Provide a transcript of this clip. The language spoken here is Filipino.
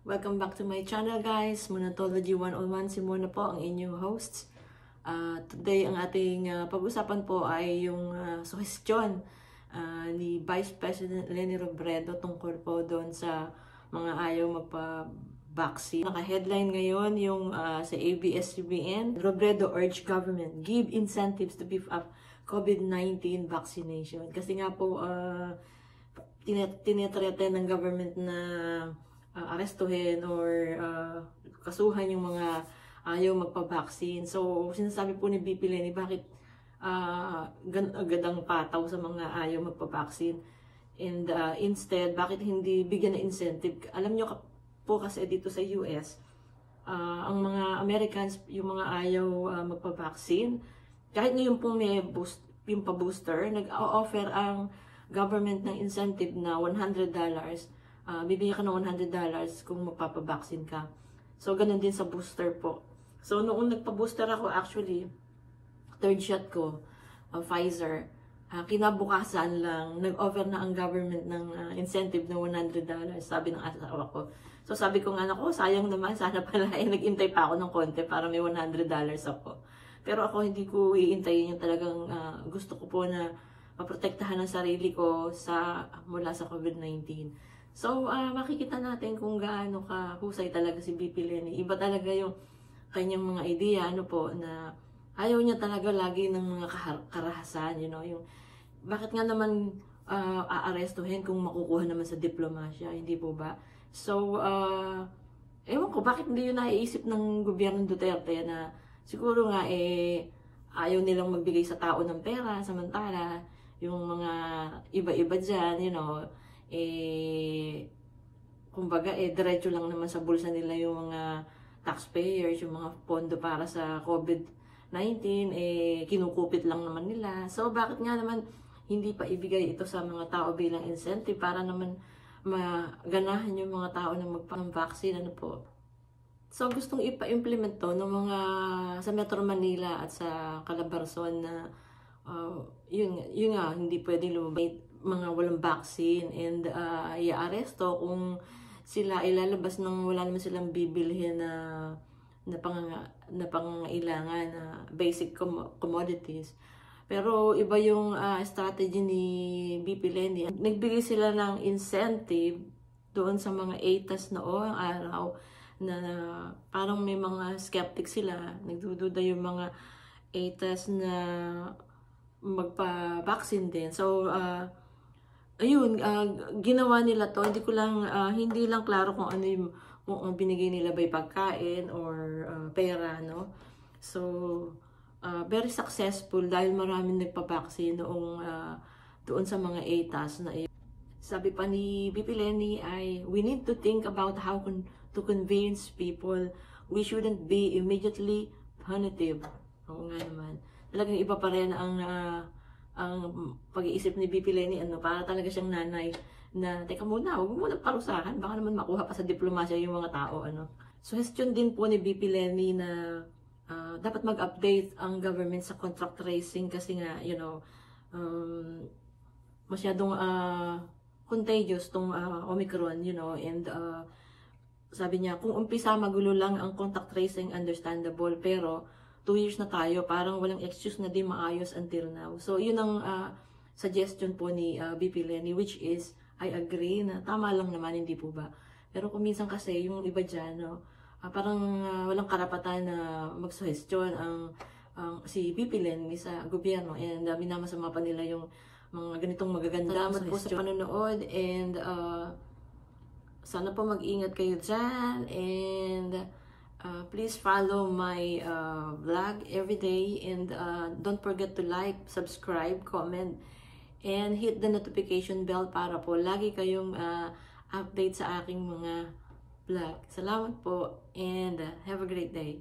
Welcome back to my channel, guys. Monatology 101, si Mona po ang inyong hosts. Today ang ating pag-usapan po ay yung suggestion ni Vice President Leni Robredo tungkol po doon sa mga ayaw magpa-vaccine. Naka-headline ngayon yung sa ABS-CBN, Robredo urged government give incentives to beef up COVID-19 vaccination. Kasi nga po tinitrete ng government na arestuhin or kasuhan yung mga ayaw magpa-vaccine. So, sinasabi po ni BP Leni, bakit agad ang pataw sa mga ayaw magpa-vaccine? And instead, bakit hindi bigyan na incentive? Alam nyo po kasi dito sa US, ang mga Americans, yung mga ayaw magpa-vaccine, kahit ngayon po may boost, yung pa-booster, nag-offer ang government ng incentive na $100. Bibigyan ka ng $100 kung magpapabaksin ka. So, ganun din sa booster po. So, noong nagpa-booster ako, actually, third shot ko, Pfizer, kinabukasan lang, nag-offer na ang government ng incentive na $100, sabi ng asawa ko. So, sabi ko nga, naku, sayang naman, sana pala, nag-intay pa ako ng konti para may $100 ako. Pero ako, hindi ko iintayin yung talagang gusto ko po na maprotektahan ang sarili ko sa, mula sa COVID-19. So, makikita natin kung gaano kahusay talaga si BP Leni. Iba talaga yung kanyang mga idea, ano po, na ayaw niya talaga lagi ng mga karahasan, you know, yung bakit nga naman aarestuhin kung makukuha naman sa diplomasya, hindi po ba? So, ewan ko, bakit hindi yun naiisip ng gobyerno Duterte na siguro nga, ayaw nilang magbigay sa tao ng pera, samantala, yung mga iba-iba dyan, you know, kumbaga, diretso lang naman sa bulsa nila yung mga taxpayers, yung mga pondo para sa COVID-19, kinukupit lang naman nila. So, bakit nga naman hindi pa ibigay ito sa mga tao bilang incentive para naman maganahan yung mga tao na magpang-vaccine, ano po. So, gustong ipa-implement to ng mga sa Metro Manila at sa Calabarzon na yun nga, hindi pwedeng lumabas mga walang vaccine and i-aresto kung sila ilalabas nang wala naman silang bibilhin na pangangailangan na basic commodities. Pero iba yung strategy ni BP Leni. Nagbigay sila ng incentive doon sa mga ATAS noong araw na parang may mga skeptic sila. Nagdududa yung mga ATAS na magpa-vaccine din. So, ayun, ginawa nila to. Hindi lang klaro kung ano yung binigay nila by pagkain or pera, no? So, very successful dahil maraming nagpa-vaccine noong doon sa mga ATAS na yun. Sabi pa ni BP Leni ay, we need to think about how to convince people. We shouldn't be immediately punitive. Oo nga naman. Talagang iba pa rin ang pag-iisip ni BP Leni, ano, para talaga siyang nanay na, teka muna, huwag mo na parusahan, baka naman makuha pa sa diplomasya yung mga tao, ano. Suggestion din po ni BP Leni na dapat mag-update ang government sa contract tracing kasi nga, you know, masyadong contagious tong Omicron, you know, and sabi niya, kung umpisa magulo lang ang contact tracing, understandable, pero 2 years na tayo, parang walang excuse na di maayos until now. So, yun ang suggestion po ni BP Leni, which is, I agree na tama lang naman, hindi po ba? Pero kung minsan kasi, yung iba dyan, no, parang walang karapatan na mag-suggestion si BP Leni sa gobyerno. And minamasama pa nila yung mga ganitong magaganda. Salamat po sa panonood and sana po mag-ingat kayo dyan and please follow my vlog every day and don't forget to like, subscribe, comment, and hit the notification bell para po lagi kayong update sa aking mga vlog. Salamat po and have a great day.